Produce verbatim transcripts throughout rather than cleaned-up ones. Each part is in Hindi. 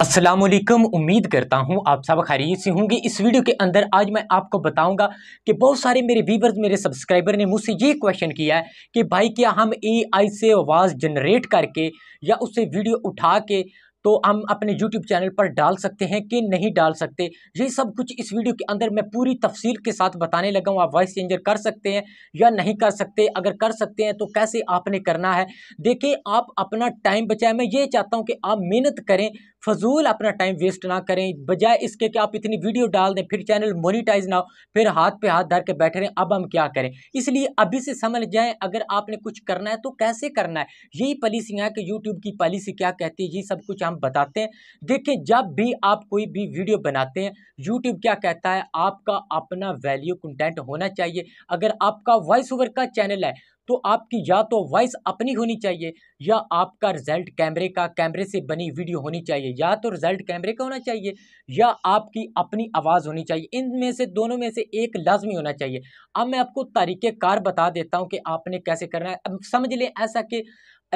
अस्सलामुअलैकुम, उम्मीद करता हूं आप सब खैरियत से होंगे। इस वीडियो के अंदर आज मैं आपको बताऊंगा कि बहुत सारे मेरे व्यूवर्स, मेरे सब्सक्राइबर ने मुझसे ये क्वेश्चन किया है कि भाई क्या हम एआई से आवाज़ जनरेट करके या उससे वीडियो उठा के तो हम अपने YouTube चैनल पर डाल सकते हैं कि नहीं डाल सकते। ये सब कुछ इस वीडियो के अंदर मैं पूरी तफसील के साथ बताने लगा हूँ। आप वॉइस चेंजर कर सकते हैं या नहीं कर सकते, अगर कर सकते हैं तो कैसे आपने करना है। देखिए, आप अपना टाइम बचाएं। मैं ये चाहता हूँ कि आप मेहनत करें, फजूल अपना टाइम वेस्ट ना करें, बजाय इसके कि आप इतनी वीडियो डाल दें फिर चैनल मोनिटाइज ना हो, फिर हाथ पे हाथ धर के बैठे रहें अब हम क्या करें। इसलिए अभी से समझ जाएं अगर आपने कुछ करना है तो कैसे करना है। यही पॉलिसी है कि यूट्यूब की पॉलिसी क्या कहती है, ये सब कुछ हम बताते हैं। देखें, जब भी आप कोई भी वीडियो बनाते हैं यूट्यूब क्या कहता है, आपका अपना वैल्यू कंटेंट होना चाहिए। अगर आपका वॉइस ओवर का चैनल है तो आपकी या तो वॉइस अपनी होनी चाहिए या आपका रिजल्ट कैमरे का, कैमरे से बनी वीडियो होनी चाहिए, या तो रिजल्ट कैमरे का होना चाहिए या आपकी अपनी आवाज़ होनी चाहिए। इनमें से दोनों में से एक लाजमी होना चाहिए। अब मैं आपको तरीके कार बता देता हूं कि आपने कैसे करना है। अब समझ लें ऐसा कि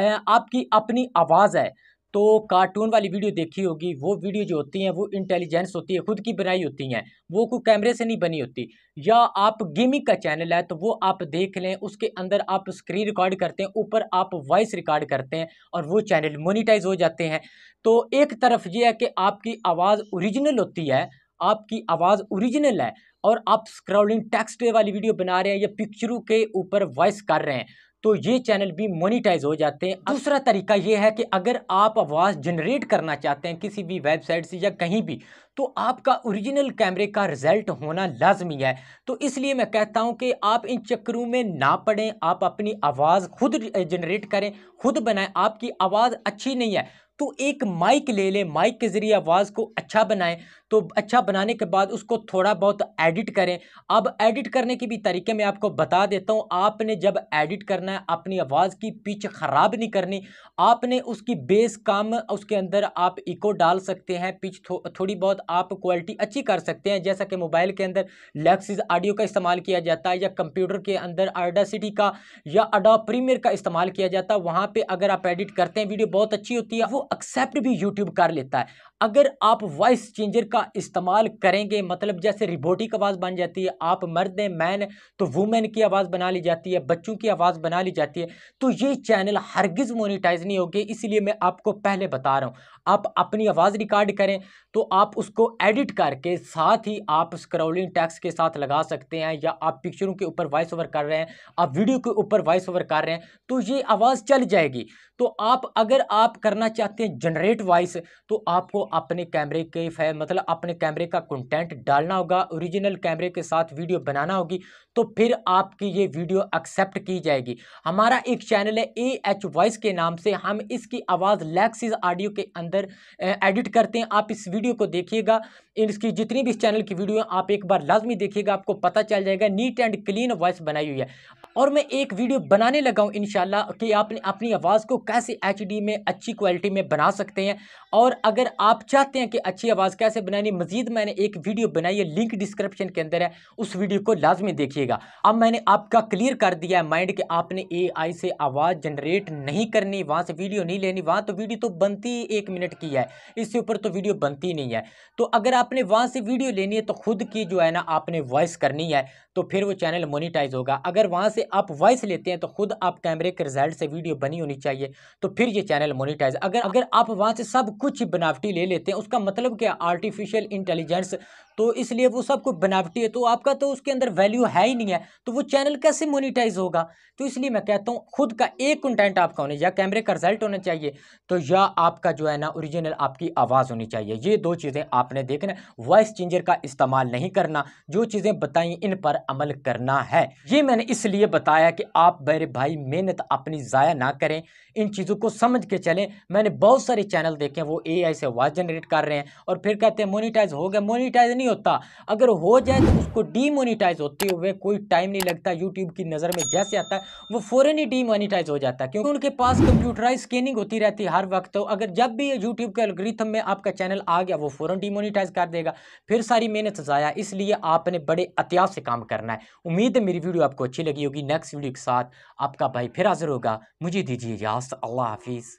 आपकी अपनी आवाज़ है तो कार्टून वाली वीडियो देखी होगी, वो वीडियो जो होती हैं वो इंटेलिजेंस होती है, खुद की बनाई होती हैं, वो कोई कैमरे से नहीं बनी होती। या आप गेमिंग का चैनल है तो वो आप देख लें, उसके अंदर आप स्क्रीन रिकॉर्ड करते हैं, ऊपर आप वॉइस रिकॉर्ड करते हैं और वो चैनल मोनिटाइज हो जाते हैं। तो एक तरफ ये है कि आपकी आवाज़ ओरिजिनल होती है, आपकी आवाज़ ओरिजिनल है और आप स्क्रॉलिंग टेक्स्ट वाली वीडियो बना रहे हैं या पिक्चरों के ऊपर वॉइस कर रहे हैं तो ये चैनल भी मोनिटाइज हो जाते हैं। दूसरा तरीका ये है कि अगर आप आवाज़ जनरेट करना चाहते हैं किसी भी वेबसाइट से या कहीं भी तो आपका ओरिजिनल कैमरे का रिजल्ट होना लाजमी है। तो इसलिए मैं कहता हूं कि आप इन चक्करों में ना पड़ें, आप अपनी आवाज़ खुद जनरेट करें, खुद बनाएं। आपकी आवाज़ अच्छी नहीं है तो एक माइक ले लें, माइक के ज़रिए आवाज़ को अच्छा बनाएं। तो अच्छा बनाने के बाद उसको थोड़ा बहुत एडिट करें। अब एडिट करने के भी तरीके मैं आपको बता देता हूँ। आपने जब एडिट करना है अपनी आवाज़ की पिच ख़राब नहीं करनी, आपने उसकी बेस कम, उसके अंदर आप इको डाल सकते हैं, पिच थो, थोड़ी बहुत आप क्वालिटी अच्छी कर सकते हैं, जैसा कि मोबाइल के अंदर लेक्सिस ऑडियो का इस्तेमाल किया जाता है या कंप्यूटर के अंदर ऑडासिटी का या अडोब प्रीमियर का इस्तेमाल किया जाता है। वहाँ पर अगर आप एडिट करते हैं वीडियो बहुत अच्छी होती है, वो एक्सेप्ट भी यूट्यूब कर लेता है। अगर आप वॉइस चेंजर का इस्तेमाल करेंगे, मतलब जैसे रोबोटिक आवाज़ बन जाती है, आप मर्द हैं मैन तो वुमेन की आवाज़ बना ली जाती है, बच्चों की आवाज़ बना ली जाती है, तो ये चैनल हरगिज़ मोनिटाइज नहीं होगी। इसलिए मैं आपको पहले बता रहा हूँ, आप अपनी आवाज़ रिकॉर्ड करें तो आप उसको एडिट करके साथ ही आप स्क्रॉलिंग टेक्स्ट के साथ लगा सकते हैं, या आप पिक्चरों के ऊपर वॉइस ओवर कर रहे हैं, आप वीडियो के ऊपर वॉइस ओवर कर रहे हैं तो ये आवाज़ चल जाएगी। तो आप अगर आप करना चाहते हैं जनरेट वॉइस तो आपको अपने कैमरे के फै मतलब अपने कैमरे का कंटेंट डालना होगा, ओरिजिनल कैमरे के साथ वीडियो बनाना होगी, तो फिर आपकी ये वीडियो एक्सेप्ट की जाएगी। हमारा एक चैनल है एएच वॉइस के नाम से, हम इसकी आवाज़ लेक्सिस ऑडियो के अंदर एडिट करते हैं। आप इस वीडियो को देखिएगा, इसकी जितनी भी इस चैनल की वीडियो है आप एक बार लाजमी देखिएगा, आपको पता चल जाएगा नीट एंड क्लीन वॉइस बनाई हुई है। और मैं एक वीडियो बनाने लगा हूँ इंशाल्लाह कि आपने अपनी आवाज़ को कैसे एच डी में अच्छी क्वालिटी में बना सकते हैं। और अगर आप चाहते हैं कि अच्छी आवाज़ कैसे बनानी, मजीद मैंने एक वीडियो बनाई है, लिंक डिस्क्रिप्शन के अंदर है, उस वीडियो को लाजमी देखिएगा। अब मैंने आपका क्लियर कर दिया है माइंड कि आपने एआई से आवाज़ जनरेट नहीं करनी, वहाँ से वीडियो नहीं लेनी, वहाँ तो वीडियो तो बनती एक मिनट की है, इससे ऊपर तो वीडियो बनती नहीं है। तो अगर आपने वहाँ से वीडियो लेनी है तो खुद की जो है ना आपने वॉइस करनी है तो फिर वो चैनल मोनिटाइज होगा। अगर वहाँ से आप वॉइस लेते हैं तो खुद आप कैमरे के रिजल्ट से वीडियो बनी होनी चाहिए तो फिर ये चैनल मोनिटाइज। अगर अगर आप वहाँ से सब कुछ बनावटी ले लेते हैं, उसका मतलब क्या, आर्टिफिशियल इंटेलिजेंस, तो इसलिए वो सब कुछ बनावटी है तो आपका तो उसके अंदर वैल्यू है ही नहीं है, तो वो चैनल कैसे मोनिटाइज होगा। तो इसलिए मैं कहता हूँ खुद का एक कंटेंट आपका होना, या कैमरे का रिजल्ट होना चाहिए तो या आपका जो है ना ओरिजिनल आपकी आवाज़ होनी चाहिए। ये दो चीज़ें आपने देखना, वॉइस चेंजर का इस्तेमाल नहीं करना, जो चीज़ें बताई इन पर अमल करना है। ये मैंने इसलिए बताया कि आप मेरे भाई मेहनत अपनी ज़ाया ना करें, इन चीज़ों को समझ के चलें। मैंने बहुत सारे चैनल देखे वो एआई से आवाज़ जनरेट कर रहे हैं और फिर कहते हैं मोनिटाइज हो गया, मोनिटाइज नहीं होता। अगर हो जाए तो उसको डीमोनिटाइज होते हुए कोई टाइम नहीं लगता, यूट्यूब की नज़र में जैसे आता है वो फ़ौरन ही डीमोनिटाइज हो जाता है, क्योंकि उनके पास कंप्यूटराइज स्कैनिंग होती रहती है हर वक्त। तो अगर जब भी यूट्यूब के एल्गोरिथम में आपका चैनल आ गया वो फ़ौरन डीमोनिटाइज कर देगा, फिर सारी मेहनत ज़ाया। इसलिए आपने बड़े एहतियात से काम करना है। उम्मीद है मेरी वीडियो आपको अच्छी लगी होगी। नेक्स्ट वीडियो के साथ आपका भाई फिर हाजिर होगा। मुझे दीजिए इजाज़त, अल्लाह हाफिज़।